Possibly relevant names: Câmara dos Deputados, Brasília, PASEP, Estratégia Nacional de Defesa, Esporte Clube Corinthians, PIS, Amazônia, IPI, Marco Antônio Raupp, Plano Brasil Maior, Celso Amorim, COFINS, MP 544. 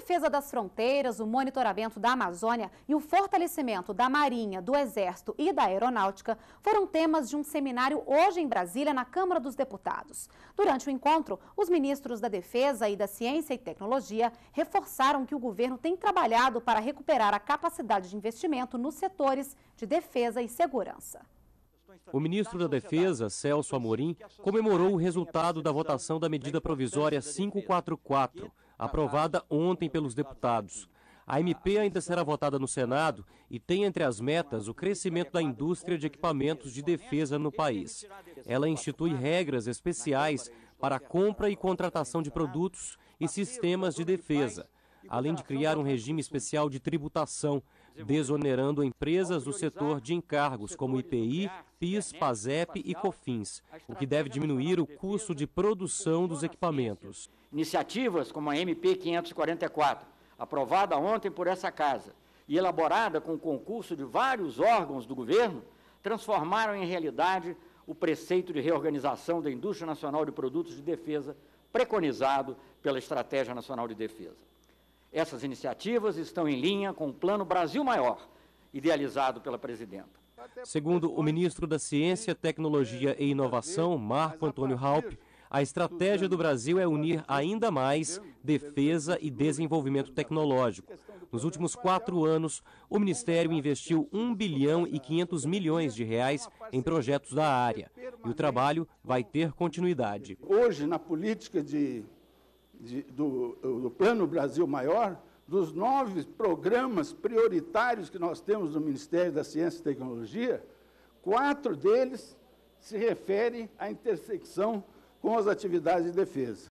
defesa das fronteiras, o monitoramento da Amazônia e o fortalecimento da Marinha, do Exército e da Aeronáutica foram temas de um seminário hoje em Brasília, na Câmara dos Deputados. Durante o encontro, os ministros da Defesa e da Ciência e Tecnologia reforçaram que o governo tem trabalhado para recuperar a capacidade de investimento nos setores de defesa e segurança. O ministro da Defesa, Celso Amorim, comemorou o resultado da votação da medida provisória 544, aprovada ontem pelos deputados. A MP ainda será votada no Senado e tem entre as metas o crescimento da indústria de equipamentos de defesa no país. Ela institui regras especiais para a compra e contratação de produtos e sistemas de defesa, além de criar um regime especial de tributação, desonerando empresas do setor de encargos como IPI, PIS, PASEP e COFINS, o que deve diminuir o custo de produção dos equipamentos. Iniciativas como a MP 544, aprovada ontem por essa casa e elaborada com o concurso de vários órgãos do governo, transformaram em realidade o preceito de reorganização da indústria nacional de produtos de defesa, preconizado pela Estratégia Nacional de Defesa. Essas iniciativas estão em linha com o Plano Brasil Maior, idealizado pela presidenta. Segundo o ministro da Ciência, Tecnologia e Inovação, Marco Antônio Raupp, a estratégia do Brasil é unir ainda mais defesa e desenvolvimento tecnológico. Nos últimos 4 anos, o Ministério investiu R$ 1,5 bilhão em projetos da área. E o trabalho vai ter continuidade. Hoje, na política do Plano Brasil Maior, dos 9 programas prioritários que nós temos no Ministério da Ciência e Tecnologia, 4 deles se referem à intersecção com as atividades de defesa.